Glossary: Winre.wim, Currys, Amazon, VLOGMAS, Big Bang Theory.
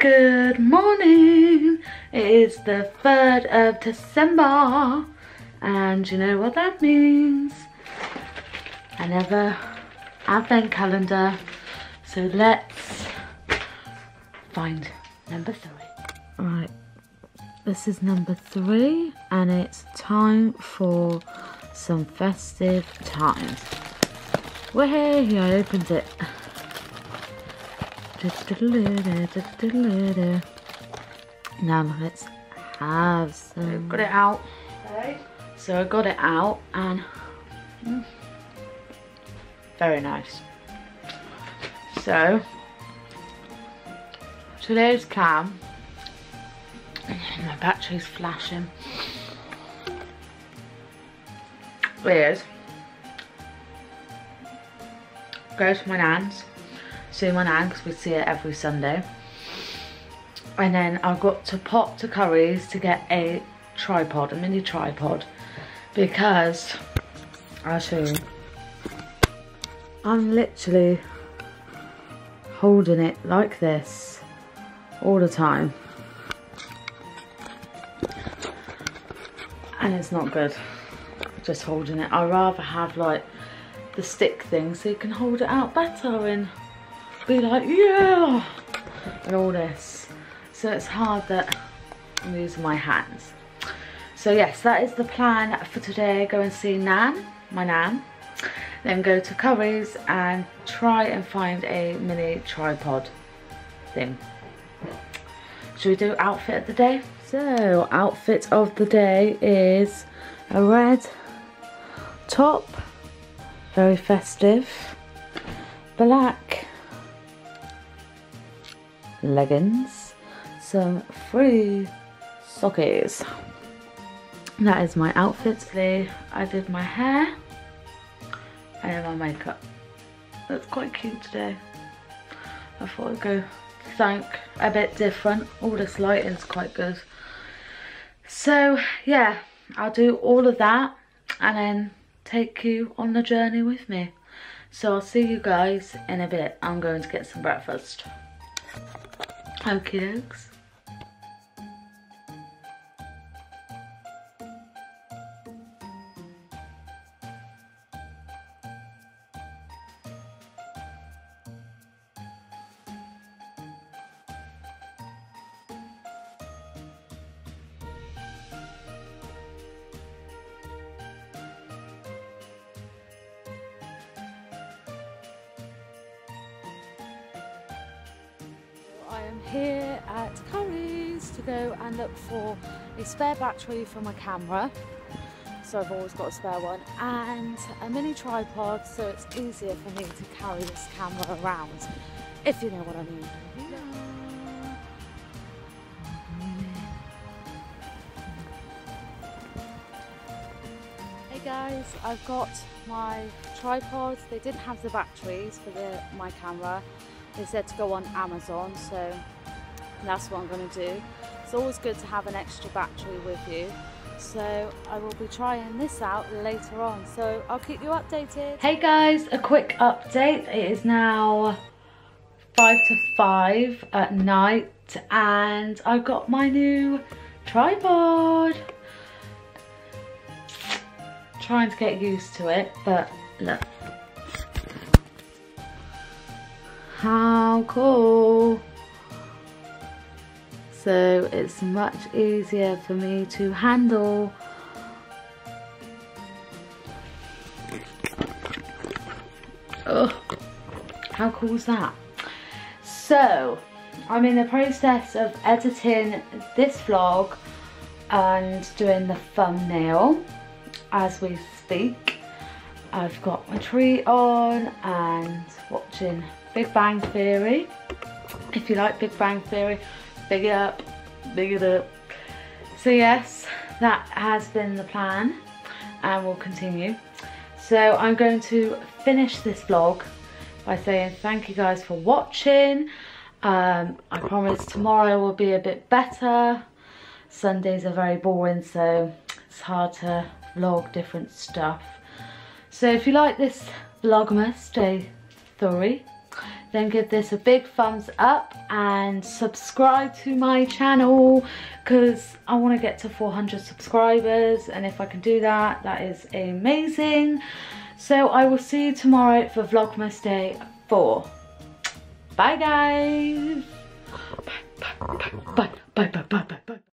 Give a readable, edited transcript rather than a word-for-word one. Good morning. It is the 3rd of December and you know what that means, another advent calendar. So let's find number 3. Alright, this is number 3 and it's time for some festive times. Wahey, I opened it. Now let's have some. Got it out. So I got it out and very nice. So today's cam, my battery's flashing, is go to my nan's. See my nan, because we see her every Sunday, and then I got to pop to Currys to get a tripod, a mini tripod, because I'll show you. I'm literally holding it like this all the time, and it's not good. Just holding it. I'd rather have like the stick thing so you can hold it out better and be like, yeah, and all this. So it's hard that I'm using my hands. So yes, that is the plan for today. Go and see Nan, my nan, then go to Currys and try and find a mini tripod thing. Should we do outfit of the day? So outfit of the day is a red top, very festive, black leggings, some free sockies. That is my outfit. Today I did my hair and my makeup. That's quite cute today. I thought I'd go something a bit different. All this lighting's quite good. So yeah, I'll do all of that and then take you on the journey with me. So I'll see you guys in a bit. I'm going to get some breakfast. Okie dokes. I am here at Currys to go and look for a spare battery for my camera, so I've always got a spare one, and a mini tripod so it's easier for me to carry this camera around, if you know what I mean. Hey guys, I've got my tripods. They didn't have the batteries for my camera. They said to go on Amazon, so that's what I'm going to do. It's always good to have an extra battery with you, so I will be trying this out later on, so I'll keep you updated. Hey guys, a quick update. It is now 5 to 5 at night and I've got my new tripod. Trying to get used to it, but look. How cool! So it's much easier for me to handle. Oh, how cool is that? So I'm in the process of editing this vlog and doing the thumbnail as we speak. I've got my tree on and watching Big Bang Theory. If you like Big Bang Theory, big it up, big it up. So yes, that has been the plan and will continue. So I'm going to finish this vlog by saying thank you guys for watching. I promise tomorrow will be a bit better. Sundays are very boring, so it's hard to vlog different stuff. So if you like this VLOGMAS Day 3, then give this a big thumbs up and subscribe to my channel, because I want to get to 400 subscribers, and if I can do that, that is amazing. So I will see you tomorrow for Vlogmas Day 4. Bye guys. Bye, bye, bye, bye, bye, bye, bye, bye.